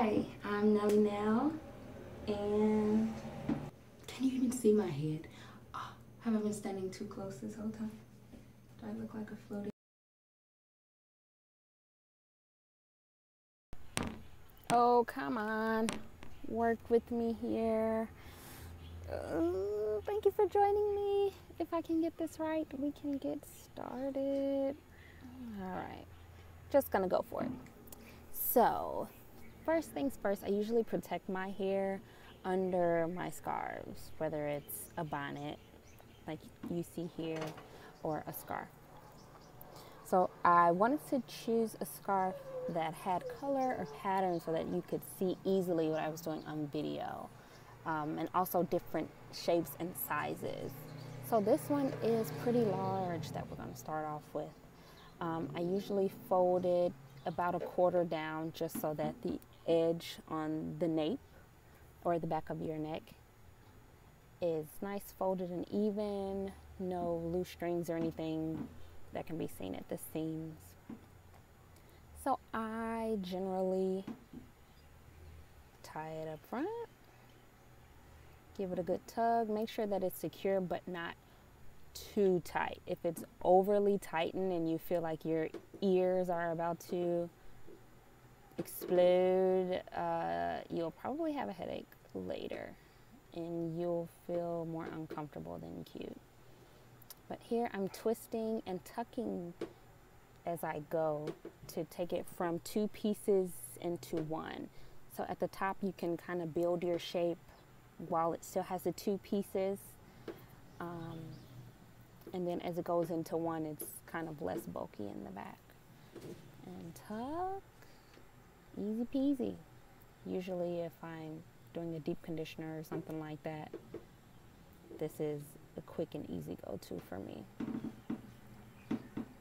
Hi, I'm Nelly Nell, and can you even see my head? Oh, have I been standing too close this whole time? Do I look like a floating? Oh, come on. Work with me here. Thank you for joining me. If I can get this right, we can get started. All right, just gonna go for it. So, first things first, I usually protect my hair under my scarves, whether it's a bonnet, like you see here, or a scarf. So I wanted to choose a scarf that had color or pattern so that you could see easily what I was doing on video, and also different shapes and sizes. So this one is pretty large that we're going to start off with. I usually fold it about a quarter down just so that the edge on the nape or the back of your neck is nice, folded and even, no loose strings or anything that can be seen at the seams. So I generally tie it up front, give it a good tug, make sure that it's secure but not too tight. If it's overly tightened and you feel like your ears are about to explode, you'll probably have a headache later and you'll feel more uncomfortable than cute. But here I'm twisting and tucking as I go to take it from two pieces into one. So at the top you can kind of build your shape while it still has the two pieces, and then as it goes into one it's kind of less bulky in the back. And tuck, easy peasy. Usually if I'm doing a deep conditioner or something like that, this is a quick and easy go-to for me.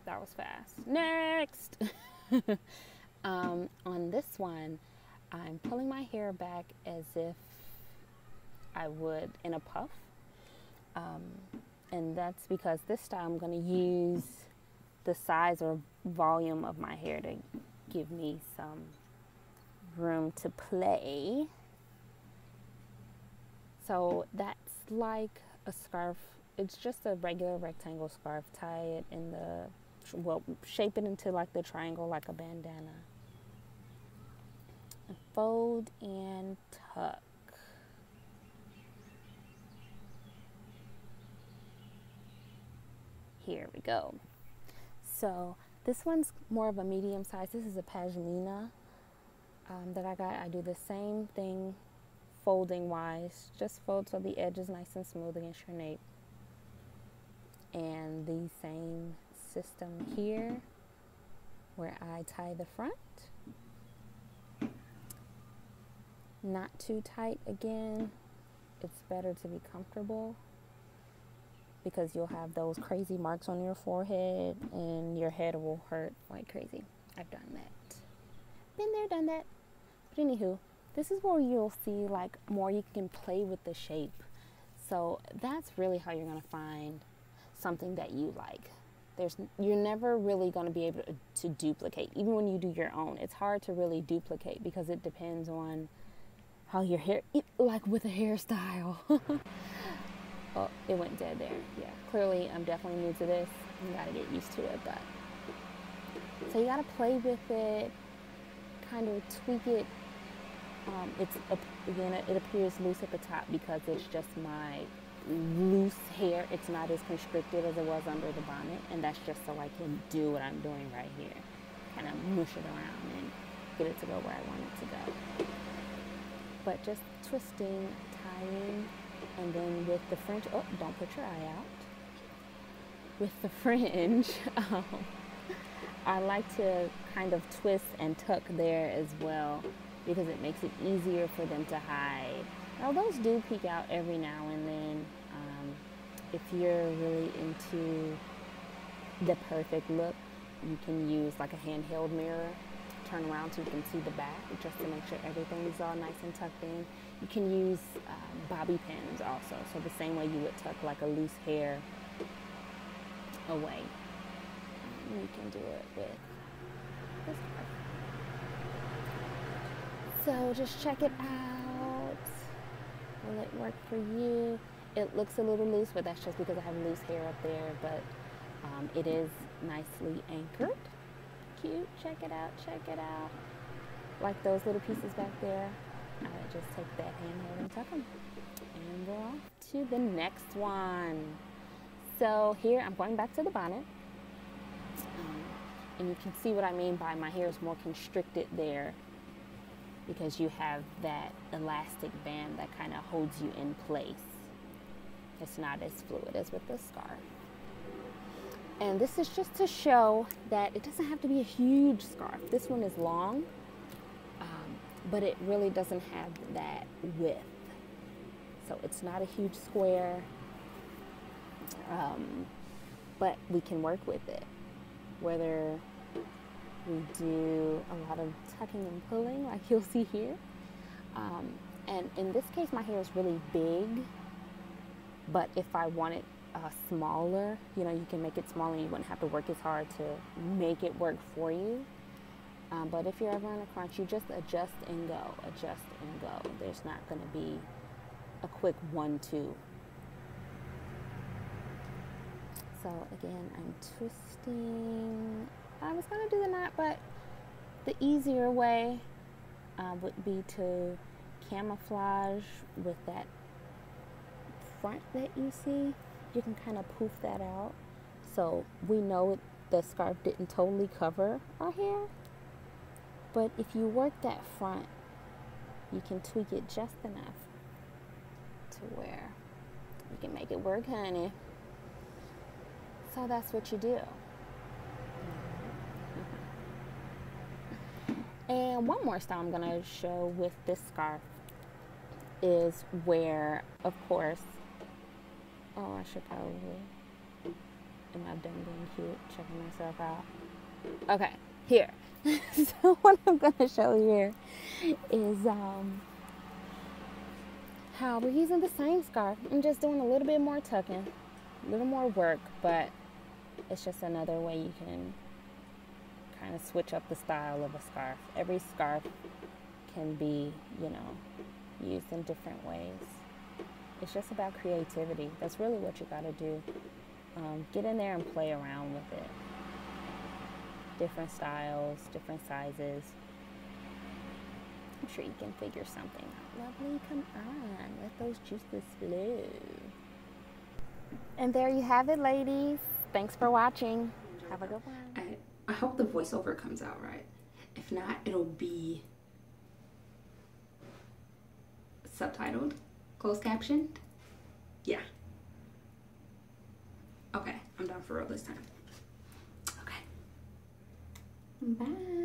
That was fast. Next! On this one, I'm pulling my hair back as if I would in a puff. And that's because this style I'm going to use the size or volume of my hair to give me some room to play. So that's like a scarf. It's just a regular rectangle scarf. Tie it in the, well, shape it into like the triangle, like a bandana. And fold and tuck. Here we go. So this one's more of a medium size. This is a Pajolina that I got. I do the same thing folding wise. Just fold so the edge is nice and smooth against your nape. And the same system here where I tie the front. Not too tight again. It's better to be comfortable because you'll have those crazy marks on your forehead and your head will hurt like crazy. I've done that. Been there, done that. But anywho, this is where you'll see like more you can play with the shape. So that's really how you're gonna find something that you like. You're never really going to be able to duplicate. Even when you do your own, it's hard to really duplicate because it depends on how your hair, like with a hairstyle. Oh, it went dead there. Yeah, clearly I'm definitely new to this. You gotta get used to it, but so you gotta play with it, kind of tweak it. Again, it appears loose at the top because it's just my loose hair. It's not as constricted as it was under the bonnet, and that's just so I can do what I'm doing right here, kind of mush it around and get it to go where I want it to go. But just twisting, tying, and then with the fringe, oh, don't put your eye out. With the fringe, I like to kind of twist and tuck there as well because it makes it easier for them to hide. Now those do peek out every now and then. If you're really into the perfect look, you can use like a handheld mirror, turn around so you can see the back just to make sure everything's all nice and tucked in. You can use bobby pins also, so the same way you would tuck like a loose hair away. You can do it with this part. So just check it out. Will it work for you? It looks a little loose, but that's just because I have loose hair up there, but it is nicely anchored. Cute, check it out, check it out. Like those little pieces back there, I just take that handhold and tuck them. And we're off to the next one. So here I'm going back to the bonnet. And you can see what I mean by my hair is more constricted there because you have that elastic band that kind of holds you in place. It's not as fluid as with the scarf. And this is just to show that it doesn't have to be a huge scarf. This one is long, but it really doesn't have that width. So it's not a huge square, but we can work with it. Whether we do a lot of tucking and pulling, like you'll see here. And in this case, my hair is really big, but if I want it smaller, you know, you can make it smaller. You wouldn't have to work as hard to make it work for you. But if you're ever in a crunch, you just adjust and go, adjust and go. There's not going to be a quick 1-2. So again, I'm twisting. I was going to do the knot, but the easier way would be to camouflage with that front that you see. You can kind of poof that out. So we know the scarf didn't totally cover our hair, but if you work that front, you can tweak it just enough to where you can make it work, honey. So that's what you do. And one more style I'm gonna show with this scarf is where, of course, oh, I should probably, am I done being cute, checking myself out? Okay, here. So what I'm gonna show you here is how we're using the same scarf. I'm just doing a little bit more tucking, a little more work, but it's just another way you can kind of switch up the style of a scarf. Every scarf can be, you know, used in different ways. It's just about creativity. That's really what you gotta do. Get in there and play around with it. Different styles, different sizes. I'm sure you can figure something out. Lovely, come on, let those juices flow. And there you have it, ladies. Thanks for watching. Have a good one. I hope the voiceover comes out right. If not, it'll be subtitled, closed captioned. Yeah. Okay, I'm done for real this time. Okay. Bye.